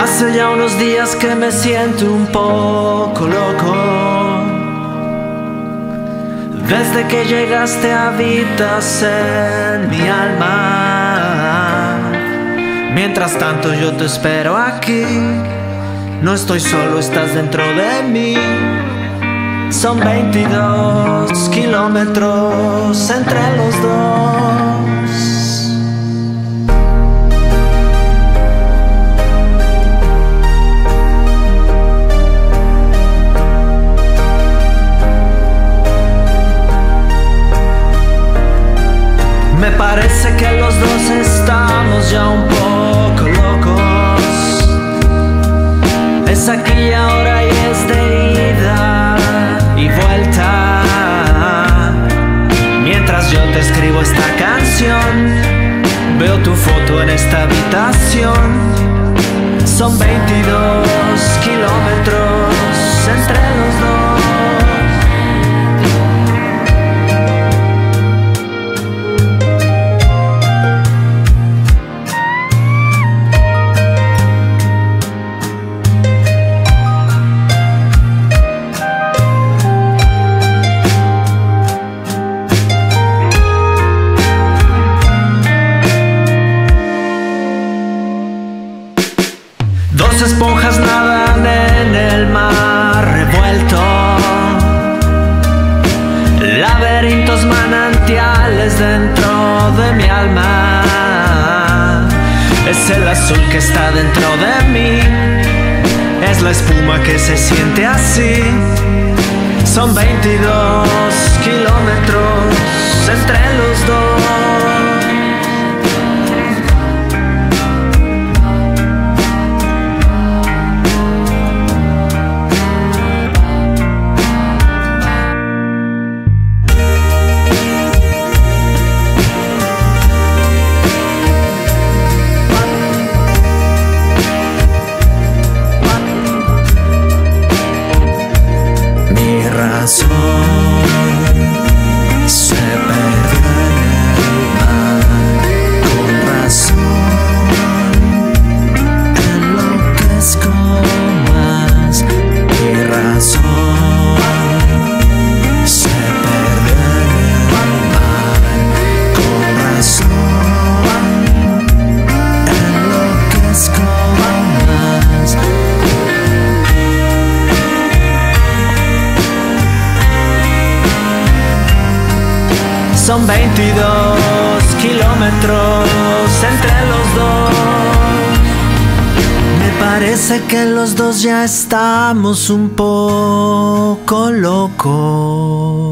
Hace ya unos días que me siento un poco loco. Desde que llegaste habitas en mi alma. Mientras tanto yo te espero aquí. No estoy solo, estás dentro de mí. Son 22 kilómetros entre los dos. Me parece que los dos estamos ya un poco locos. Es aquí, ahora y es de ida y vuelta. Mientras yo te escribo esta canción, veo tu foto en esta habitación. Son 22 kilómetros entre los dos. Dos esponjas nadan en el mar revuelto. Laberintos, manantiales dentro de mi alma. Es el azul que está dentro de mí. Es la espuma que se siente así. Son 22 kilómetros entre los dos. Se perdió en el mar, con razón enloquezco más. Mi razón se perdió en el mar, con razón enloquezco más. Son 22 kilómetros entre los dos. Me parece que los dos ya estamos un poco locos.